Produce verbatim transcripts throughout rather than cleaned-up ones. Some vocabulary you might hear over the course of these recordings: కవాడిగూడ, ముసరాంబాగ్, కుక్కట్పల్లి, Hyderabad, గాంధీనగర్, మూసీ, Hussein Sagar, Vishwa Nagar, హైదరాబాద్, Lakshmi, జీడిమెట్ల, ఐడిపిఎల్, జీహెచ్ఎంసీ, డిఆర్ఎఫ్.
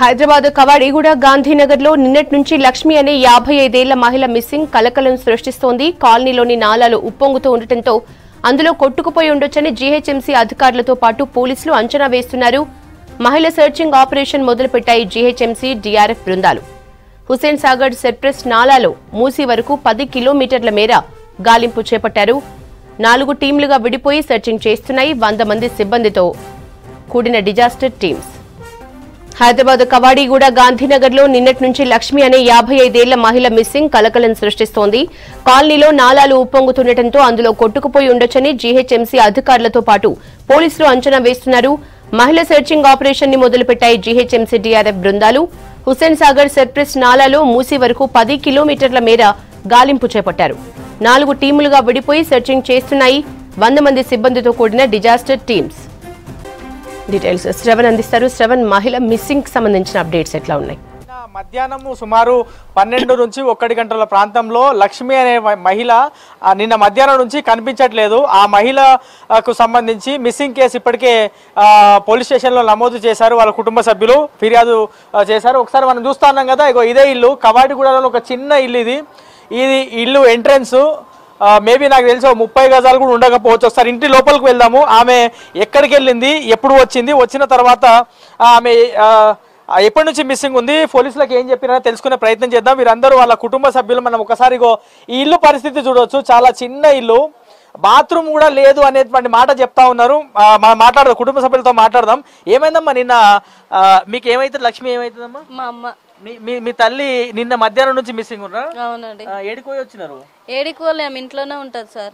హైదరాబాద్ కవాడిగూడ గాంధీనగర్లో నిన్నటి నుంచి లక్ష్మి అనే యాభై ఐదు ఏళ్ల మహిళ మిస్సింగ్ కలకలం సృష్టిస్తోంది. కాలనీలోని నాలాలు ఉప్పొంగుతూ ఉండటంతో అందులో కొట్టుకుపోయి ఉండొచ్చని జీహెచ్ఎంసీ అధికారులతో పాటు పోలీసులు అంచనా వేస్తున్నారు. మహిళ సెర్చింగ్ ఆపరేషన్ మొదలుపెట్టాయి జీహెచ్ఎంసీ డీఆర్ఎఫ్ బృందాలు. హుస్సేన్ సాగర్ సెర్ప్రెస్ నాలాలో మూసి వరకు పది కిలోమీటర్ల మేర గాలింపు చేపట్టారు. నాలుగు టీమ్లుగా విడిపోయి సెర్చింగ్ చేస్తున్నాయి. వంద మంది సిబ్బందితో కూడిన డిజాస్టర్ టీమ్స్. హైదరాబాద్ కవాడిగూడ గాంధీనగర్లో నిన్నటి నుంచి లక్ష్మి అనే యాభై ఐదు ఏళ్ల మహిళ మిస్సింగ్ కలకలం సృష్టిస్తోంది. కాలనీలో నాలాలు ఉప్పొంగుతుండటంతో అందులో కొట్టుకుపోయి ఉండొచ్చని జీహెచ్ఎంసీ అధికారులతో పాటు పోలీసులు అంచనా వేస్తున్నారు. మహిళ సెర్చింగ్ ఆపరేషన్ ని మొదలుపెట్టాయి జీహెచ్ఎంసీ డీఆర్ఎఫ్ బృందాలు. హుస్సేన్ సాగర్ సెర్ప్రెస్ నాలాలో మూసి వరకు పది కిలోమీటర్ల మేర గాలింపు చేపట్టారు. నాలుగు టీములుగా విడిపోయి సెర్చింగ్ చేస్తున్నాయి. వంద మంది సిబ్బందితో కూడిన డిజాస్టర్ టీమ్స్. డీటెయిల్స్ శ్రవణ్ అందిస్తారు. శ్రవణ్, మహిళ మిస్సింగ్ కి సంబంధించిన అప్డేట్స్ ఎట్లా ఉన్నాయి? మధ్యాహ్నము సుమారు పన్నెండు నుంచి ఒకటి గంటల ప్రాంతంలో లక్ష్మి అనే మహిళ నిన్న మధ్యాహ్నం నుంచి కనిపించట్లేదు. ఆ మహిళకు సంబంధించి మిస్సింగ్ కేసు ఇప్పటికే పోలీస్ స్టేషన్లో నమోదు చేశారు. వాళ్ళ కుటుంబ సభ్యులు ఫిర్యాదు చేశారు. ఒకసారి మనం చూస్తున్నాం కదా, ఇగో ఇదే ఇల్లు కవాడిగూడలో ఒక చిన్న ఇల్లు. ఇది ఇది ఇల్లు ఎంట్రన్స్ మేబీ నాకు తెలిసి ముప్పై గజాలు కూడా ఉండకపోవచ్చు. ఒకసారి ఇంటి లోపలికి వెళ్దాము. ఆమె ఎక్కడికి వెళ్ళింది, ఎప్పుడు వచ్చింది, వచ్చిన తర్వాత ఆమె ఎప్పటి నుంచి మిస్సింగ్ ఉంది, పోలీసులకు ఏం చెప్పినా తెలుసుకునే ప్రయత్నం చేద్దాం. వీరందరూ వాళ్ళ కుటుంబ సభ్యులు. మనం ఒకసారిగో ఈ ఇల్లు పరిస్థితి చూడవచ్చు. చాలా చిన్న ఇల్లు, బాత్రూమ్ కూడా లేదు అనేటువంటి మాట చెప్తా ఉన్నారు. మనం మాట్లాడదాం, కుటుంబ సభ్యులతో మాట్లాడదాం. ఏమైందమ్మా నిన్న మీకు ఏమైతుంది? లక్ష్మి ఏమైతుందమ్మా? మా అమ్మ, మీ తల్లి నిన్న మధ్యాహ్నం నుంచి మిస్సింగ్ ఉన్నారు. అవునండి. ఏడిపోయి వచ్చినారు? ఏడిపోలే, ఇంట్లోనే ఉంటది సార్,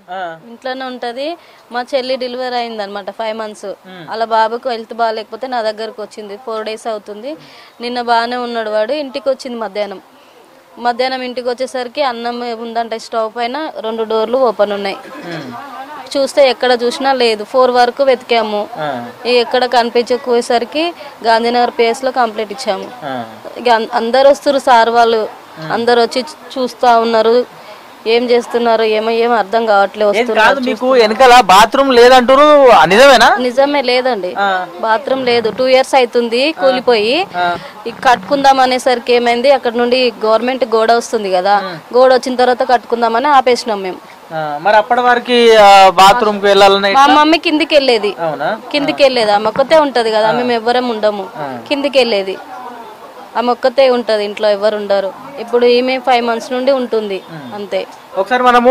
ఇంట్లోనే ఉంటది. మా చెల్లి డెలివరీ అయింది అనమాట, ఫైవ్ మంత్స్ అలా. బాబుకు హెల్త్ బాగాలేకపోతే నా దగ్గరకు వచ్చింది. ఫోర్ డేస్ అవుతుంది. నిన్న బాగానే ఉన్నాడు వాడు. ఇంటికి వచ్చింది మధ్యాహ్నం. మధ్యాహ్నం ఇంటికి వచ్చేసరికి అన్నం ఉందంటే స్టవ్ పైన రెండు డోర్లు ఓపెన్ ఉన్నాయి. చూస్తే ఎక్కడ చూసినా లేదు. ఫోర్ వరకు వెతికాము, ఎక్కడ కనిపించకపోయేసరికి గాంధీనగర్ పేస్ లో కంప్లీట్ ఇచ్చాము. అందరు వస్తున్నారు సార్, వాళ్ళు అందరు వచ్చి చూస్తా ఉన్నారు. ఏం చేస్తున్నారు ఏమో ఏం అర్థం కావట్లేదు. వెనకాల బాత్రూమ్ లేదంటారు, నిజమేనా? నిజమే, లేదండి బాత్రూమ్ లేదు. టూ ఇయర్స్ అవుతుంది కూలిపోయి. కట్టుకుందాం అనేసరికి ఏమైంది, అక్కడ నుండి గవర్నమెంట్ గోడ వస్తుంది కదా, గోడ వచ్చిన తర్వాత కట్టుకుందామని ఆపేసినాం మేము. మరి అప్పటి వరకు బాత్రూమ్ కి వెళ్ళాలని మా మమ్మీ కిందికి వెళ్ళేది. కిందికి వెళ్ళేది ఆమె ఒక్కతే ఉంటది కదా, మేము ఎవ్వరం ఉండము. కిందికి వెళ్ళేది ఆమె ఒక్కతే ఉంటది, ఇంట్లో ఎవరు ఉండరు. ఇప్పుడు ఈమె ఫైవ్ మంత్స్ నుండి ఉంటుంది అంతే. ఒకసారి మనము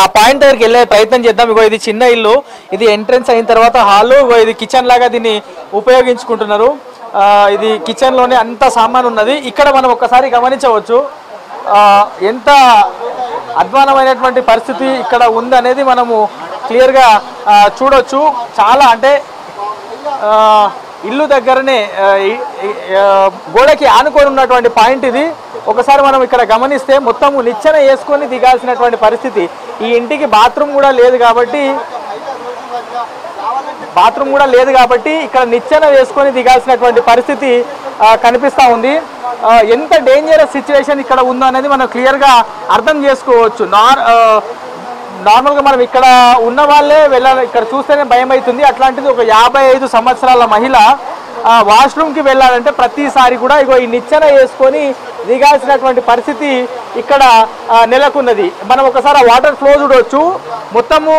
ఆ పాయింట్ దగ్గరికి వెళ్ళే ప్రయత్నం చేద్దాం. ఇగో ఇది చిన్న ఇల్లు, ఇది ఎంట్రన్స్ అయిన తర్వాత హాల్, ఇది కిచెన్ లాగా దీన్ని ఉపయోగించుకుంటున్నారు. ఇది కిచెన్ లోనే అంత సామాన్ ఉన్నది. ఇక్కడ మనం ఒక్కసారి గమనించవచ్చు ఎంత అధ్వానమైనటువంటి పరిస్థితి ఇక్కడ ఉంది అనేది మనము క్లియర్గా చూడొచ్చు. చాలా అంటే ఇల్లు దగ్గరనే గోడకి ఆనుకొని ఉన్నటువంటి పాయింట్ ఇది. ఒకసారి మనం ఇక్కడ గమనిస్తే మొత్తము నిచ్చెన వేసుకొని దిగాల్సినటువంటి పరిస్థితి. ఈ ఇంటికి బాత్రూమ్ కూడా లేదు కాబట్టి బాత్రూమ్ కూడా లేదు కాబట్టి ఇక్కడ నిచ్చెన వేసుకొని దిగాల్సినటువంటి పరిస్థితి కనిపిస్తూ ఉంది. ఎంత డేంజరస్ సిచ్యువేషన్ ఇక్కడ ఉందో అనేది మనం క్లియర్గా అర్థం చేసుకోవచ్చు. నార్ నార్మల్గా మనం ఇక్కడ ఉన్న వాళ్ళే వెళ్ళాలి, ఇక్కడ చూస్తేనే భయం అవుతుంది. అట్లాంటిది ఒక యాభై ఐదు సంవత్సరాల మహిళ వాష్రూమ్కి వెళ్ళాలంటే ప్రతిసారి కూడా ఇగో ఈ నిచ్చెన వేసుకొని దిగాల్సినటువంటి పరిస్థితి ఇక్కడ నెలకొన్నది. మనం ఒకసారి వాటర్ ఫ్లో చూడవచ్చు. మొత్తము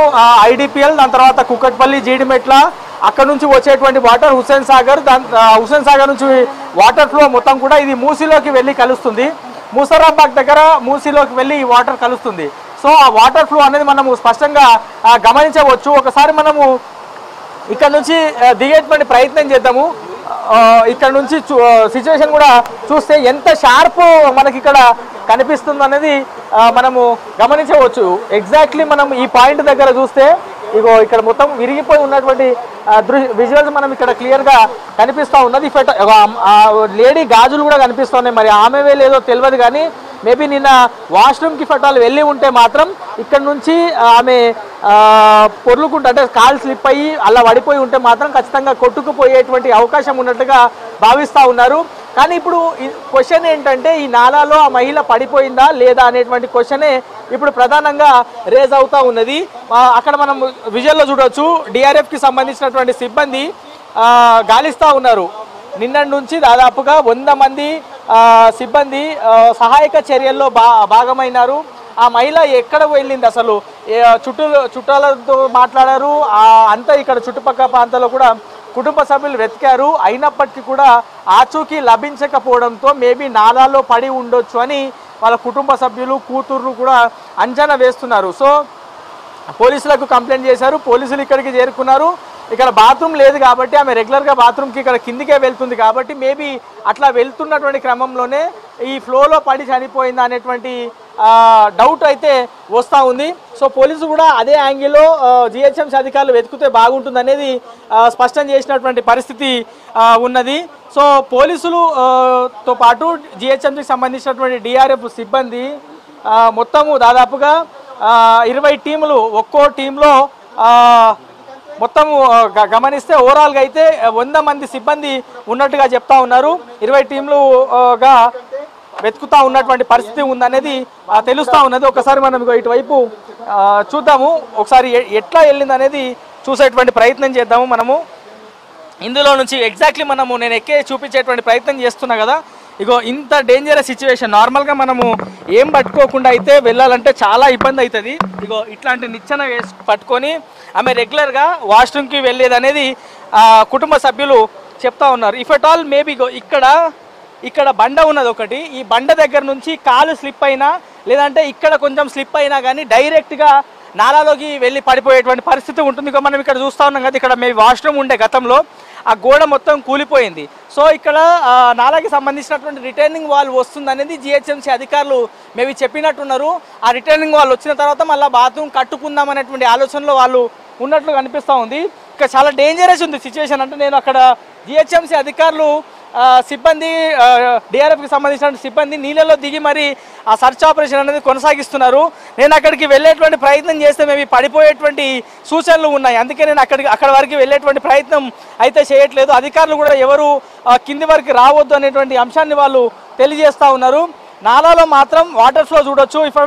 ఐడిపిఎల్, దాని తర్వాత కుక్కట్పల్లి, జీడిమెట్ల, అక్కడ నుంచి వచ్చేటువంటి వాటర్ హుస్సేన్ సాగర్, దాని హుస్సేన్ సాగర్ నుంచి వాటర్ ఫ్లో మొత్తం కూడా ఇది మూసీలోకి వెళ్ళి కలుస్తుంది. ముసరాంబాగ్ దగ్గర మూసీలోకి వెళ్ళి ఈ వాటర్ కలుస్తుంది. సో ఆ వాటర్ ఫ్లో అనేది మనము స్పష్టంగా గమనించవచ్చు. ఒకసారి మనము ఇక్కడ నుంచి దిగేటువంటి ప్రయత్నం చేద్దాము. ఇక్కడ నుంచి సిచ్యువేషన్ కూడా చూస్తే ఎంత షార్ప్ మనకి ఇక్కడ కనిపిస్తుంది అనేది మనము గమనించవచ్చు. ఎగ్జాక్ట్లీ మనం ఈ పాయింట్ దగ్గర చూస్తే ఇగో ఇక్కడ మొత్తం విరిగిపోయి ఉన్నటువంటి దృ విజువల్స్ మనం ఇక్కడ క్లియర్గా కనిపిస్తూ ఉన్నది. ఫెట లేడీ గాజులు కూడా కనిపిస్తున్నాయి. మరి ఆమెవే లేదో తెలియదు కానీ మేబీ నిన్న వాష్రూమ్కి ఫెటాలు వెళ్ళి ఉంటే మాత్రం ఇక్కడ నుంచి ఆమె పొర్లుకుంటే అంటే కాలు స్లిప్ అయ్యి అలా పడిపోయి ఉంటే మాత్రం ఖచ్చితంగా కొట్టుకుపోయేటువంటి అవకాశం ఉన్నట్టుగా భావిస్తూ ఉన్నారు. కానీ ఇప్పుడు క్వశ్చన్ ఏంటంటే ఈ నాలాలో ఆ మహిళ పడిపోయిందా లేదా అనేటువంటి క్వశ్చనే ఇప్పుడు ప్రధానంగా రేజ్ అవుతూ ఉన్నది. అక్కడ మనం విజువల్లో చూడవచ్చు, డిఆర్ఎఫ్కి సంబంధించినటువంటి సిబ్బంది గాలిస్తూ ఉన్నారు. నిన్నటి నుంచి దాదాపుగా వంద మంది సిబ్బంది సహాయక చర్యల్లో భాగమైనారు। ఆ మహిళ ఎక్కడ వెళ్ళింది అసలు చుట్టు చుట్టాలతో మాట్లాడారు అంతా ఇక్కడ చుట్టుపక్కల ప్రాంతాల్లో కూడా కుటుంబ సభ్యులు వెతికారు అయినప్పటికీ కూడా ఆచూకీ లభించకపోవడంతో మేబీ నాలాలో పడి ఉండొచ్చు అని వాళ్ళ కుటుంబ సభ్యులు కూతుర్లు కూడా అంచనా వేస్తున్నారు। సో పోలీసులకు కంప్లైంట్ చేశారు, పోలీసులు ఇక్కడికి చేరుకున్నారు। ఇక్కడ బాత్రూమ్ లేదు కాబట్టి ఆమె రెగ్యులర్గా బాత్రూమ్కి ఇక్కడ కిందికే వెళ్తుంది కాబట్టి మేబీ అట్లా వెళ్తున్నటువంటి క్రమంలోనే ఈ ఫ్లోలో పడి చనిపోయింది అనేటువంటి డౌట్ అయితే వస్తూ ఉంది। సో పోలీసు కూడా అదే యాంగిల్లో జిహెచ్ఎంసీ అధికారులు వెతుకుతే బాగుంటుంది అనేది స్పష్టం చేసినటువంటి పరిస్థితి ఉన్నది। సో పోలీసులుతో పాటు జిహెచ్ఎంసీకి సంబంధించినటువంటి డిఆర్ఎఫ్ సిబ్బంది మొత్తము దాదాపుగా ఇరవై టీములు ఒక్కో టీంలో మొత్తం గమనిస్తే ఓవరాల్గా అయితే వంద మంది సిబ్బంది ఉన్నట్టుగా చెప్తా ఉన్నారు। ఇరవై టీంలుగా వెతుకుతా ఉన్నటువంటి పరిస్థితి ఉందనేది తెలుస్తూ ఉన్నది। ఒకసారి మనం ఇటువైపు చూద్దాము, ఒకసారి ఎట్లా వెళ్ళింది అనేది చూసేటువంటి ప్రయత్నం చేద్దాము మనము। ఇందులో నుంచి ఎగ్జాక్ట్లీ మనము నేను ఎక్కే చూపించేటువంటి ప్రయత్నం చేస్తున్నా కదా, ఇగో ఇంత డేంజరస్ సిచ్యువేషన్ నార్మల్గా మనము ఏం పట్టుకోకుండా అయితే వెళ్ళాలంటే చాలా ఇబ్బంది అవుతుంది। ఇగో ఇట్లాంటి నిచ్చెన వేసి పట్టుకొని ఆమె రెగ్యులర్గా వాష్రూమ్కి వెళ్ళేది అనేది కుటుంబ సభ్యులు చెప్తా ఉన్నారు। ఇఫ్ అట్ ఆల్ మేబీ ఇగో ఇక్కడ ఇక్కడ బండ ఉన్నది ఒకటి, ఈ బండ దగ్గర నుంచి కాలు స్లిప్ అయినా లేదంటే ఇక్కడ కొంచెం స్లిప్ అయినా కానీ డైరెక్ట్గా నాలాలోకి వెళ్ళి పడిపోయేటువంటి పరిస్థితి ఉంటుంది। ఇక మనం ఇక్కడ చూస్తూ ఉన్నాం కదా, ఇక్కడ మేము వాష్రూమ్ ఉండే గతంలో ఆ గోడ మొత్తం కూలిపోయింది। సో ఇక్కడ నాలాకి సంబంధించినటువంటి రిటర్నింగ్ వాల్ వస్తుంది అనేది జిహెచ్ఎంసీ అధికారులు మేబీ చెప్పినట్టున్నారు। ఆ రిటర్నింగ్ వాల్ వచ్చిన తర్వాత మళ్ళీ బాత్రూమ్ కట్టుకుందాం అనేటువంటి ఆలోచనలో వాళ్ళు ఉన్నట్లు కనిపిస్తూ ఉంది। ఇక చాలా డేంజరస్ ఉంది సిచ్యువేషన్, అంటే నేను అక్కడ జిహెచ్ఎంసీ అధికారులు సిబ్బంది డిఆర్ఎఫ్కి సంబంధించిన సిబ్బంది నీళ్ళలో దిగి మరి ఆ సర్చ్ ఆపరేషన్ అనేది కొనసాగిస్తున్నారు। నేను అక్కడికి వెళ్ళేటువంటి ప్రయత్నం చేస్తే మేము పడిపోయేటువంటి సూచనలు ఉన్నాయి, అందుకే నేను అక్కడికి అక్కడ వరకు వెళ్ళేటువంటి ప్రయత్నం అయితే చేయట్లేదు। అధికారులు కూడా ఎవరు కింది వరకు రావద్దు అనేటువంటి అంశాన్ని వాళ్ళు తెలియజేస్తూ ఉన్నారు। నాలాలో మాత్రం వాటర్ ఫ్లో చూడొచ్చు, ఇఫ్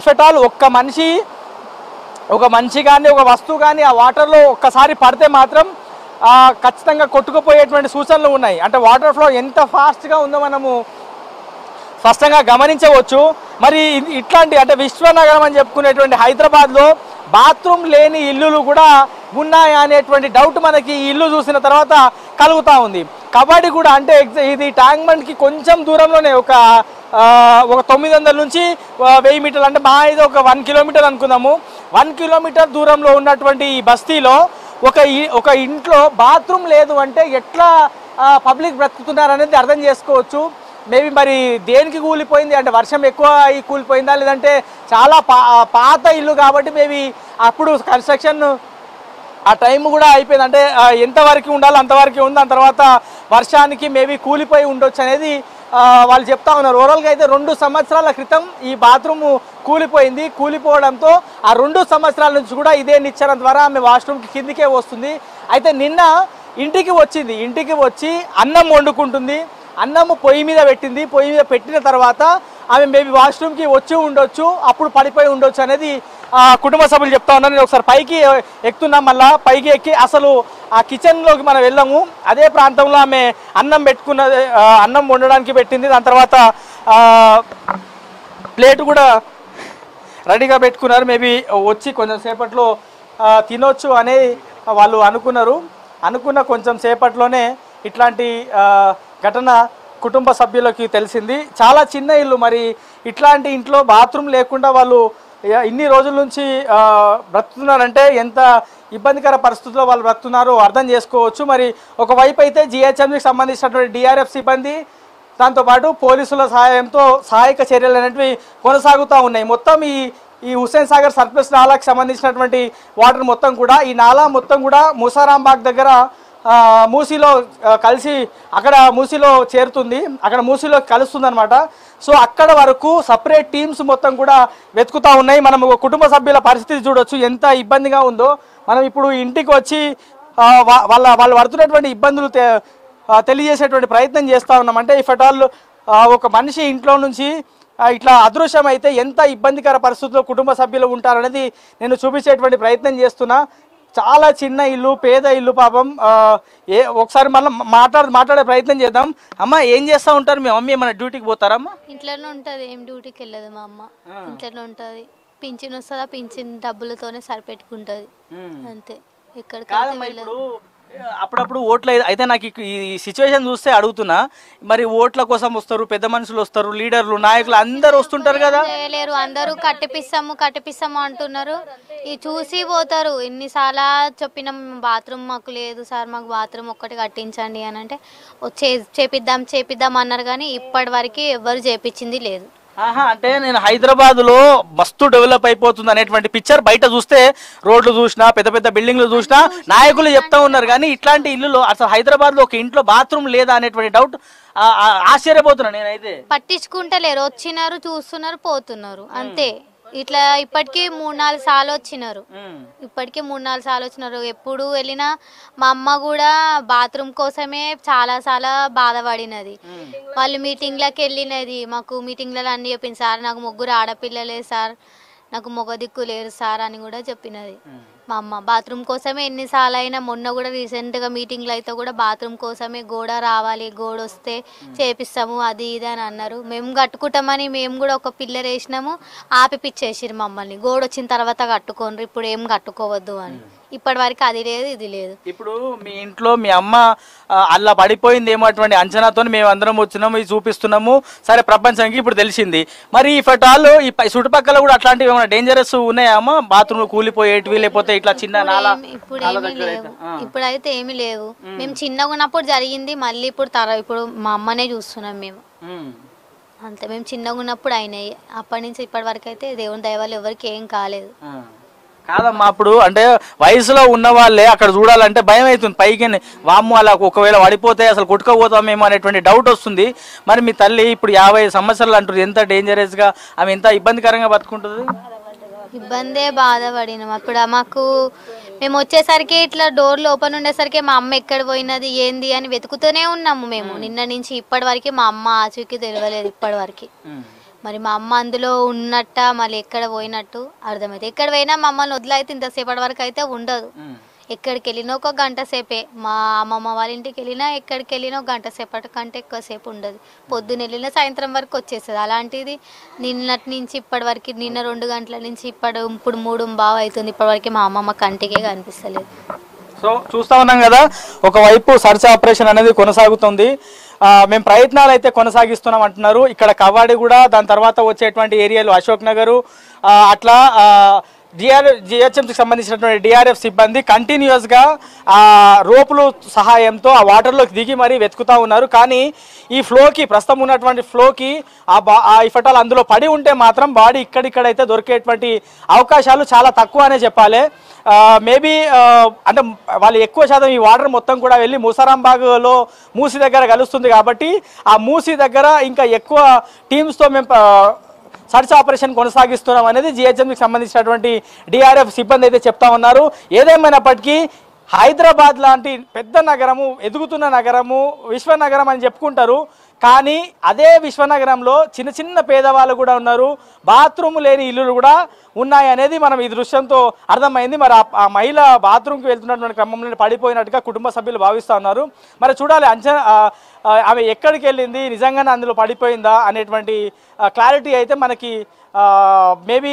ఇఫ్ అట్ ఆల్ ఒక్క మనిషి ఒక మనిషి కానీ ఒక వస్తువు కానీ ఆ వాటర్లో ఒక్కసారి పడితే మాత్రం ఖచ్చితంగా కొట్టుకుపోయేటువంటి సూచనలు ఉన్నాయి। అంటే వాటర్ ఫ్లో ఎంత ఫాస్ట్గా ఉందో మనము స్పష్టంగా గమనించవచ్చు। మరి ఇట్లాంటి అంటే విశ్వనగరం అని చెప్పుకునేటువంటి హైదరాబాద్లో బాత్రూమ్ లేని ఇల్లులు కూడా ఉన్నాయా అనేటువంటి డౌట్ మనకి ఈ ఇల్లు చూసిన తర్వాత కలుగుతూ ఉంది। కబడ్డీ కూడా అంటే ఇది ట్యాంక్ బండ్కి కొంచెం దూరంలోనే ఒక ఒక తొమ్మిది వందల నుంచి వెయ్యి మీటర్లు అంటే మా ఇది ఒక వన్ కిలోమీటర్ అనుకుందాము, వన్ కిలోమీటర్ దూరంలో ఉన్నటువంటి ఈ బస్తీలో ఒక ఒక ఇంట్లో బాత్రూమ్ లేదు అంటే ఎట్లా పబ్లిక్ బ్రతుకుతున్నారనేది అర్థం చేసుకోవచ్చు। మేబీ మరి దేనికి కూలిపోయింది అంటే వర్షం ఎక్కువ అయి కూలిపోయిందా లేదంటే చాలా పా పాత ఇల్లు కాబట్టి మేబీ అప్పుడు కన్స్ట్రక్షన్ ఆ టైం కూడా అయిపోయింది, అంటే ఎంతవరకు ఉండాలో అంతవరకు ఉంది, దాని తర్వాత వర్షానికి మేబీ కూలిపోయి ఉండొచ్చు అనేది వాళ్ళు చెప్తా ఉన్నారు। ఓవరాల్గా అయితే రెండు సంవత్సరాల క్రితం ఈ బాత్రూమ్ కూలిపోయింది, కూలిపోవడంతో ఆ రెండు సంవత్సరాల నుంచి కూడా ఇదే నిచ్చెన ద్వారా ఆమె వాష్రూమ్కి కిందికే వస్తుంది। అయితే నిన్న ఇంటికి వచ్చింది, ఇంటికి వచ్చి అన్నం వండుకుంటుంది, అన్నము పొయ్యి మీద పెట్టింది, పొయ్యి మీద పెట్టిన తర్వాత ఆమె మేబీ వాష్రూమ్కి వచ్చి ఉండొచ్చు, అప్పుడు పడిపోయి ఉండొచ్చు అనేది కుటుంబ సభ్యులు చెప్తా ఉన్నారు। నేను ఒకసారి పైకి ఎక్కుతున్నాం, మళ్ళీ పైకి ఎక్కి అసలు ఆ కిచెన్లోకి మనం వెళ్ళాము, అదే ప్రాంతంలో ఆమె అన్నం పెట్టుకున్న అన్నం వండడానికి పెట్టింది, దాని తర్వాత ప్లేట్ కూడా రెడీగా పెట్టుకున్నారు, మేబీ వచ్చి కొంచెం సేపట్లో తినొచ్చు అని వాళ్ళు అనుకున్నారు। అనుకున్న కొంచెం సేపట్లోనే ఇట్లాంటి ఘటన కుటుంబ సభ్యులకి తెలిసింది। చాలా చిన్న ఇల్లు, మరి ఇట్లాంటి ఇంట్లో బాత్రూమ్ లేకుండా వాళ్ళు ఇన్ని రోజుల నుంచి బ్రతుకుతున్నారంటే ఎంత ఇబ్బందికర పరిస్థితుల్లో వాళ్ళు బ్రతుకుతున్నారో అర్థం చేసుకోవచ్చు। మరి ఒకవైపు అయితే జిహెచ్ఎంసీకి సంబంధించినటువంటి డిఆర్ఎఫ్ సిబ్బంది దాంతోపాటు పోలీసుల సహాయంతో సహాయక చర్యలు అనేవి కొనసాగుతూ ఉన్నాయి। మొత్తం ఈ ఈ హుస్సేన్ సాగర్ సర్ప్లస్ నాలాకి సంబంధించినటువంటి వాటర్ మొత్తం కూడా ఈ నాలా మొత్తం కూడా ముసారాంబాగ్ దగ్గర మూసీలో కలిసి అక్కడ మూసీలో చేరుతుంది, అక్కడ మూసీలో కలుస్తుంది అనమాట। సో అక్కడ వరకు సపరేట్ టీమ్స్ మొత్తం కూడా వెతుకుతూ ఉన్నాయి। మనం కుటుంబ సభ్యుల పరిస్థితి చూడొచ్చు ఎంత ఇబ్బందిగా ఉందో। మనం ఇప్పుడు ఇంటికి వచ్చి వాళ్ళ వాళ్ళు పడుతున్నటువంటి ఇబ్బందులు తె తెలియజేసేటువంటి ప్రయత్నం చేస్తూ ఉన్నాం। అంటే ఇఫ్ అట్ ఆల్ ఒక మనిషి ఇంట్లో నుంచి ఇట్లా అదృశ్యం అయితే ఎంత ఇబ్బందికర పరిస్థితుల్లో కుటుంబ సభ్యులు ఉంటారనేది నేను చూపించేటువంటి ప్రయత్నం చేస్తున్నా। చాలా చిన్న ఇల్లు, పేద ఇల్లు పాపం. ఏ ఒకసారి మళ్ళీ మాట్లాడ మాట్లాడే ప్రయత్నం చేద్దాం. అమ్మ ఏం చేస్తా ఉంటారు మీ మమ్మీ? ఏమైనా డ్యూటీకి పోతారమ్మా? ఇంట్లోనే ఉంటుంది, ఏం డ్యూటీకి వెళ్ళదు మా అమ్మ, ఇంట్లోనే ఉంటుంది. పింఛన్ వస్తుందా, పింఛన్ డబ్బులతోనే సరిపెట్టుకుంటుంది అంతే. ఇక్కడ అప్పుడప్పుడు ఓట్లు అయితే నాకు ఈ సిచ్యువేషన్ చూస్తే అడుగుతున్నా, మరి ఓట్ల కోసం వస్తారు, పెద్ద మనుషులు వస్తారు, లీడర్లు, నాయకులు అందరు వస్తుంటారు కదా. లేరు అందరూ కట్టిపిస్తాము కట్టిపిస్తాము అంటున్నారు, ఈ చూసి పోతారు. ఎన్నిసార్లు చెప్పినాం బాత్రూమ్ మాకు లేదు సార్, మాకు బాత్రూమ్ ఒక్కటి కట్టించండి అని అంటే చేపిద్దాం చేపిద్దాం అన్నారు, కానీ ఇప్పటి వరకు ఎవరు చేపించింది లేదు. అంటే నేను హైదరాబాద్ లో మస్తు డెవలప్ అయిపోతుంది అనేటువంటి పిక్చర్ బయట చూస్తే, రోడ్లు చూసినా, పెద్ద పెద్ద బిల్డింగ్లు చూసినా నాయకులు చెప్తా ఉన్నారు, కానీ ఇట్లాంటి ఇల్లులో అసలు హైదరాబాద్ లో ఒక ఇంట్లో బాత్రూమ్ లేదా అనేటువంటి డౌట్, ఆశ్చర్యపోతున్నా నేనైతే. పట్టించుకుంటలేరు, వచ్చినారు చూస్తున్నారు పోతున్నారు అంతే. ఇట్లా ఇప్పటికీ మూడు నాలుగు సార్లు వచ్చినారు, ఇప్పటికీ మూడు నాలుగు సార్లు వచ్చినారు. ఎప్పుడు వెళ్ళినా మా అమ్మ కూడా బాత్రూమ్ కోసమే చాలా చాలా బాధపడినది. వాళ్ళు మీటింగ్లకు వెళ్ళినది, మాకు మీటింగ్లలో అన్ని చెప్పింది, సార్ నాకు ముగ్గురు ఆడపిల్లలే సార్, నాకు మొగ దిక్కు లేరు సార్ అని కూడా చెప్పినది మా అమ్మ. బాత్రూమ్ కోసమే ఎన్నిసార్లు అయినా, మొన్న కూడా రీసెంట్గా మీటింగ్లు అయితే కూడా బాత్రూమ్ కోసమే గోడ రావాలి, గోడ వస్తే చేపిస్తాము అది ఇది అని అన్నారు. మేము కట్టుకుంటామని మేము కూడా ఒక పిల్లర్ వేసినాము, ఆపిపిచ్చేసిరు మమ్మల్ని, గోడ వచ్చిన తర్వాత కట్టుకోండి, ఇప్పుడు ఏం కట్టుకోవద్దు అని. ఇప్పటి వరకు అది లేదు ఇది లేదు. ఇప్పుడు మీ ఇంట్లో మీ అమ్మ అలా పడిపోయింది ఏమటువంటి అంచనాతో మేము అందరం వచ్చినాము, ఇది చూపిస్తున్నాము, సరే ప్రపంచానికి ఇప్పుడు తెలిసింది. మరి ఈ ఫటాలు ఈ చుట్టుపక్కల కూడా అట్లాంటివి ఏమైనా డేంజరస్ ఉన్నాయా అమ్మ? బాత్రూమ్ కూలిపోయేటివి లేకపోతే ఇట్లా చిన్న నాలా? ఇప్పుడు ఏమీ లేవు, ఇప్పుడైతే ఏమీ లేవు. మేము చిన్నగా ఉన్నప్పుడు జరిగింది, మళ్ళీ ఇప్పుడు తర ఇప్పుడు మా అమ్మనే చూస్తున్నాం మేము అంతే. మేము చిన్నగా ఉన్నప్పుడు అయినాయి, అప్పటి నుంచి ఇప్పటి వరకు అయితే దేవుని దయవాళ్ళు ఎవరికి ఏం కాలేదు. కాదమ్మా అప్పుడు అంటే వయసులో ఉన్న వాళ్ళే అక్కడ చూడాలంటే భయం అవుతుంది, పైకి వామ్ము అలా ఒకవేళ పడిపోతే అసలు కొట్టుకోపోతామేమో అనేటువంటి డౌట్ వస్తుంది. మరి మీ తల్లి ఇప్పుడు యాభై సంవత్సరాలు అంటారు, ఎంత డేంజరస్గా ఆమె ఎంత ఇబ్బందికరంగా బతుకుంటుంది? ఇబ్బందే, బాధపడినాం. అప్పుడు మాకు మేము వచ్చేసరికి ఇట్లా డోర్లు ఓపెన్ ఉండేసరికి మా అమ్మ ఎక్కడ పోయినది ఏంది అని వెతుకుతూనే ఉన్నాము మేము నిన్న నుంచి. ఇప్పటి వరకు మా అమ్మ ఆచూకీ తెలియలేదు ఇప్పటి వరకు. మరి మా అమ్మ అందులో ఉన్నట్ట మళ్ళీ ఎక్కడ పోయినట్టు అర్థమైతే, ఎక్కడ పోయినా మమ్మల్ని వదిలైతే ఇంతసేపటి వరకు అయితే ఉండదు. ఎక్కడికి వెళ్ళినా ఒక గంట సేపే, మా అమ్మమ్మ వాళ్ళ ఇంటికి వెళ్ళినా ఎక్కడికి వెళ్ళినా ఒక గంట సేపటి కంటే ఎక్కువసేపు ఉండదు. పొద్దున్న వెళ్ళినా సాయంత్రం వరకు వచ్చేస్తుంది. అలాంటిది నిన్నటి నుంచి ఇప్పటి వరకు, నిన్న రెండు గంటల నుంచి ఇప్పటి ఇప్పుడు మూడు బాగా అవుతుంది, ఇప్పటివరకు మా అమ్మమ్మ కంటికే కనిపిస్తలేదు. సో చూస్తూ ఉన్నాం కదా, ఒకవైపు సర్చ్ ఆపరేషన్ అనేది కొనసాగుతుంది, మేము ప్రయత్నాలు అయితే కొనసాగిస్తున్నాం అంటున్నారు. ఇక్కడ కవాడి కూడా, దాని తర్వాత వచ్చేటువంటి ఏరియాలు అశోక్ నగరు, అట్లా డిఆర్ఎఫ్ జిహెచ్ఎంసీకి సంబంధించినటువంటి డిఆర్ఎఫ్ సిబ్బంది కంటిన్యూస్గా ఆ రోపులు సహాయంతో ఆ వాటర్లోకి దిగి మరీ వెతుకుతూ ఉన్నారు. కానీ ఈ ఫ్లోకి ప్రస్తుతం ఉన్నటువంటి ఫ్లోకి ఆ బా ఆ ఇఫటాలు అందులో పడి ఉంటే మాత్రం బాడీ ఇక్కడిక్కడైతే దొరికేటువంటి అవకాశాలు చాలా తక్కువ అనే చెప్పాలి. మేబీ అంటే వాళ్ళు ఎక్కువ శాతం ఈ వాటర్ మొత్తం కూడా వెళ్ళి ముసరాంబాగ్లో మూసి దగ్గర కలుస్తుంది కాబట్టి ఆ మూసి దగ్గర ఇంకా ఎక్కువ టీమ్స్తో మేము సర్చ్ ఆపరేషన్ కొనసాగిస్తున్నాం అనేది జిహెచ్ఎంసీకి సంబంధించినటువంటి డిఆర్ఎఫ్ సిబ్బంది అయితే చెప్తా ఉన్నారు. ఏదేమైనప్పటికీ హైదరాబాద్ లాంటి పెద్ద నగరము, ఎదుగుతున్న నగరము, విశ్వనగరం అని చెప్పుకుంటారు, కానీ అదే విశ్వనగరంలో చిన్న చిన్న పేదవాళ్ళు కూడా ఉన్నారు, బాత్రూమ్ లేని ఇల్లులు కూడా ఉన్నాయి అనేది మనం ఈ దృశ్యంతో అర్థమైంది. మరి ఆ మహిళ బాత్రూమ్కి వెళ్తున్నటువంటి క్రమంలో పడిపోయినట్టుగా కుటుంబ సభ్యులు భావిస్తూ ఉన్నారు. మరి చూడాలి అంచనా ఆమె ఎక్కడికి వెళ్ళింది, నిజంగానే అందులో పడిపోయిందా అనేటువంటి క్లారిటీ అయితే మనకి మేబీ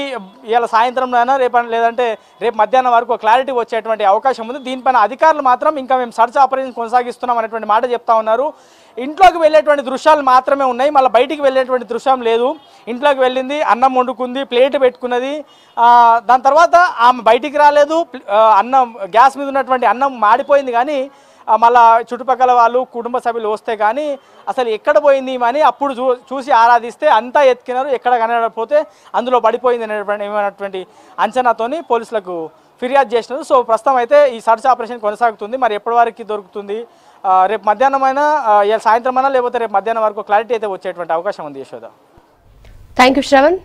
ఇవాళ సాయంత్రంలోనా రేపు లేదంటే రేపు మధ్యాహ్నం వరకు క్లారిటీ వచ్చేటువంటి అవకాశం ఉంది. దీనిపైన అధికారులు మాత్రం ఇంకా మేము సర్చ్ ఆపరేషన్ కొనసాగిస్తున్నాం అనేటువంటి మాట చెప్తా ఉన్నారు. ఇంట్లోకి వెళ్ళేటువంటి దృశ్యాలు మాత్రమే ఉన్నాయి, మళ్ళీ బయటికి వెళ్ళేటువంటి దృశ్యం లేదు. ఇంట్లోకి వెళ్ళింది, అన్నం వండుకుంది, ప్లేట్ పెట్టుకున్నది, దాని తర్వాత ఆమె బయటికి రాలేదు, అన్నం గ్యాస్ మీద ఉన్నటువంటి అన్నం మాడిపోయింది, కానీ మళ్ళీ చుట్టుపక్కల వాళ్ళు కుటుంబ సభ్యులు వస్తే కానీ అసలు ఎక్కడ పోయింది అని అప్పుడు చూ చూసి ఆరాధిస్తే అంతా ఎత్తుకినారు, ఎక్కడ కనబడకపోతే అందులో పడిపోయింది అనేటువంటి ఏమైనటువంటి అంచనాతోని పోలీసులకు ఫిర్యాదు చేసినారు. సో ప్రస్తుతం అయితే ఈ సర్చ్ ఆపరేషన్ కొనసాగుతుంది. మరి ఎప్పటి వరకు దొరుకుతుంది, రేపు మధ్యాహ్నం అయినా సాయంత్రం అయినా లేకపోతే రేపు మధ్యాహ్నం వరకు క్లారిటీ అయితే వచ్చేటువంటి అవకాశం ఉంది. Yashoda, thank you Shravan.